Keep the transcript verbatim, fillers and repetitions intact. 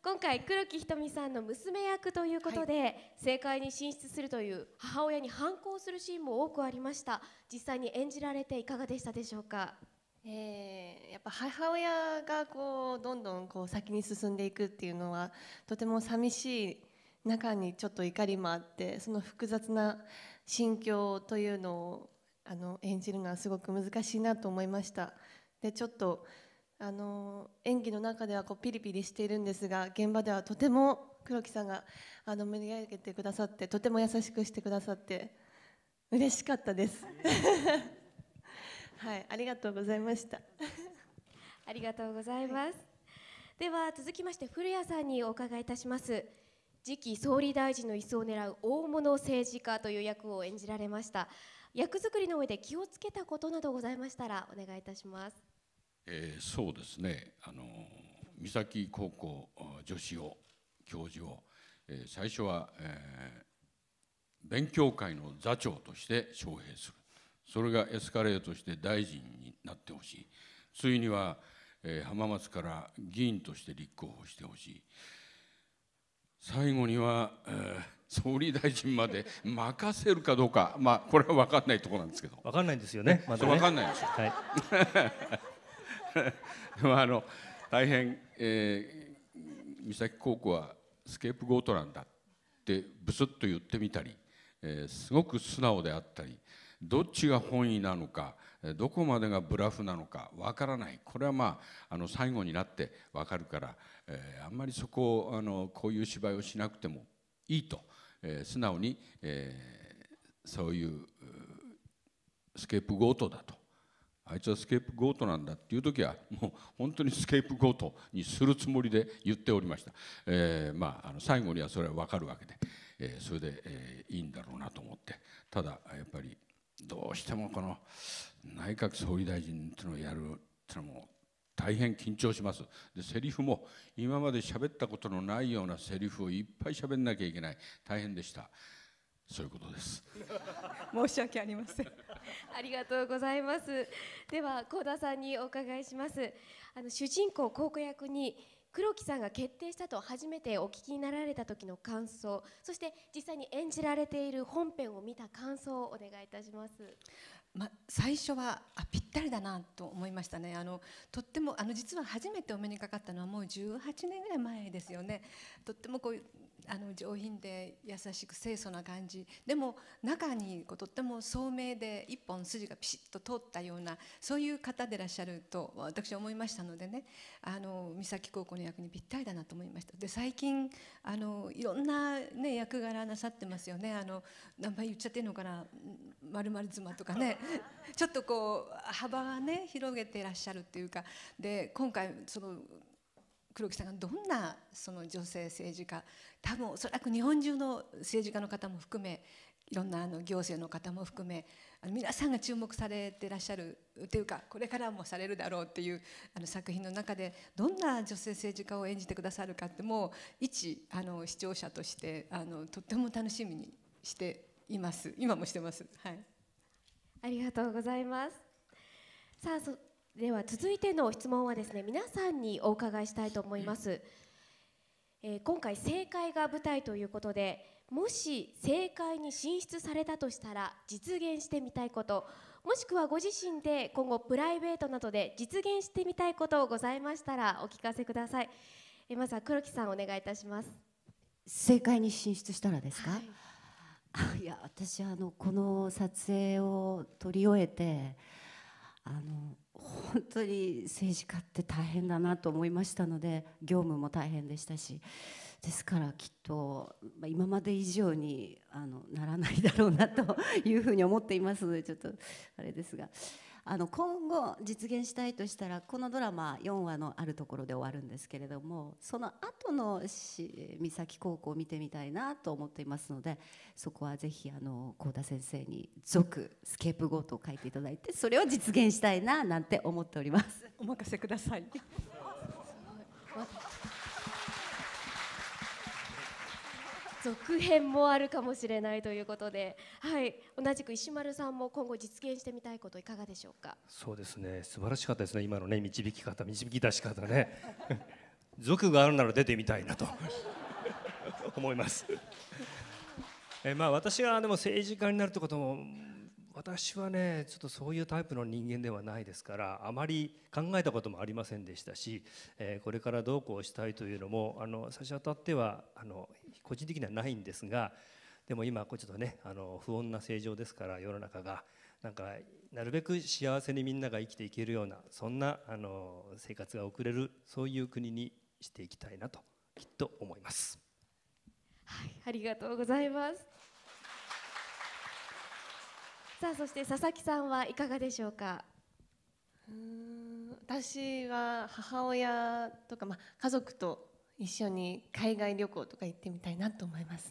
今回黒木瞳さんの娘役ということで、はい、政界に進出するという母親に反抗するシーンも多くありました。実際に演じられていかがでしたでしょうか？えー、やっぱ母親がこうどんどんこう先に進んでいくっていうのはとても寂しい中にちょっと怒りもあって、その複雑な心境というのをあの演じるのはすごく難しいなと思いました。でちょっとあの演技の中ではこうピリピリしているんですが、現場ではとても黒木さんがあの盛り上げてくださって、とても優しくしてくださって嬉しかったです。はい、ありがとうございました。ありがとうございます。はい、では続きまして古谷さんにお伺いいたします。次期総理大臣の椅子を狙う大物政治家という役を演じられました。役作りの上で気をつけたことなどございましたらお願いいたします。えー、そうですね、あの三崎高校女子を教授を、えー、最初は、えー、勉強会の座長として招聘する。それがエスカレートして大臣になってほしい。ついには、えー、浜松から議員として立候補してほしい。最後には、えー、総理大臣まで任せるかどうか、まあこれは分かんないところなんですけど。分かんないんですよね。まだね。分かんないですよ。はいあの大変、えー、三崎高校はスケープゴートなんだってブスッと言ってみたり、えー、すごく素直であったり、どっちが本意なのかどこまでがブラフなのかわからない。これはまあ、あの最後になってわかるから、えー、あんまりそこをあのこういう芝居をしなくてもいいと、えー、素直に、えー、そういうスケープゴートだと。あいつはスケープゴートなんだっていう時はもう本当にスケープゴートにするつもりで言っておりました、えーまあ、あの最後にはそれは分かるわけで、えー、それで、えー、いいんだろうなと思って。ただやっぱりどうしてもこの内閣総理大臣っていうのをやるっていうのも大変緊張します。でセリフも今まで喋ったことのないようなセリフをいっぱい喋んなきゃいけない。大変でした。そういうことです。申し訳ありません。ありがとうございます。では幸田さんにお伺いします。あの主人公幸子役に黒木さんが決定したと初めてお聞きになられた時の感想、そして実際に演じられている本編を見た感想をお願いいたします。ま、最初はあぴったりだなと思いましたね。あのとってもあの実は初めてお目にかかったのはもうじゅうはちねんぐらい前ですよね。とってもこういうあの上品で優しく清楚な感じでも中にこうとっても聡明で一本筋がピシッと通ったようなそういう方でいらっしゃると私は思いましたのでね、あの三崎高校の役にぴったりだなと思いました。で最近あのいろんな、ね、役柄なさってますよね。あの名前言っちゃっていいのかな、〇〇妻とかねちょっとこう幅がね広げていらっしゃるっていうかで、今回その黒木さんがどんなその女性政治家、多分おそらく日本中の政治家の方も含めいろんなあの行政の方も含め皆さんが注目されていらっしゃるというかこれからもされるだろうっていうあの作品の中でどんな女性政治家を演じてくださるかってもう一あの視聴者としてあのとっても楽しみにしています。今もしてます。はい、ありがとうございます。さあそでは続いての質問はですね、皆さんにお伺いしたいと思います。えー、今回政界が舞台ということで、もし政界に進出されたとしたら実現してみたいこと、もしくはご自身で今後プライベートなどで実現してみたいことをございましたらお聞かせください。えー、まずは黒木さんお願いいたします。政界に進出したらですか？はい、いや私あのこの撮影を撮り終えてあの本当に政治家って大変だなと思いましたので、業務も大変でしたし、ですからきっと今まで以上にあのならないだろうなというふうに思っていますので、ちょっとあれですが、あの今後実現したいとしたらこのドラマよんわのあるところで終わるんですけれども、その後の三崎高校を見てみたいなと思っていますので、そこはぜひあの幸田先生に続スケープゴートを書いていただいて、それを実現したいななんて思っております。お任せください。続編もあるかもしれないということで、はい、同じく石丸さんも今後実現してみたいこといかがでしょうか？そうですね、素晴らしかったですね、今のね導き方導き出し方ね俗があるなら出てみたいなと思いますえ、まあ、私はでも政治家になるってことも、私はねちょっとそういうタイプの人間ではないですから、あまり考えたこともありませんでしたし、えー、これからどうこうしたいというのもあの差し当たってはあの個人的にはないんですが、でも今こうちょっとねあの不穏な政情ですから、世の中がなんかなるべく幸せにみんなが生きていけるような、そんなあの生活が送れる、そういう国にしていきたいなときっと思います。はい、ありがとうございます。さあ、そして佐々木さんはいかがでしょうか。うーん、私は母親とか、まあ、家族と一緒に海外旅行とか行ってみたいなと思いますね。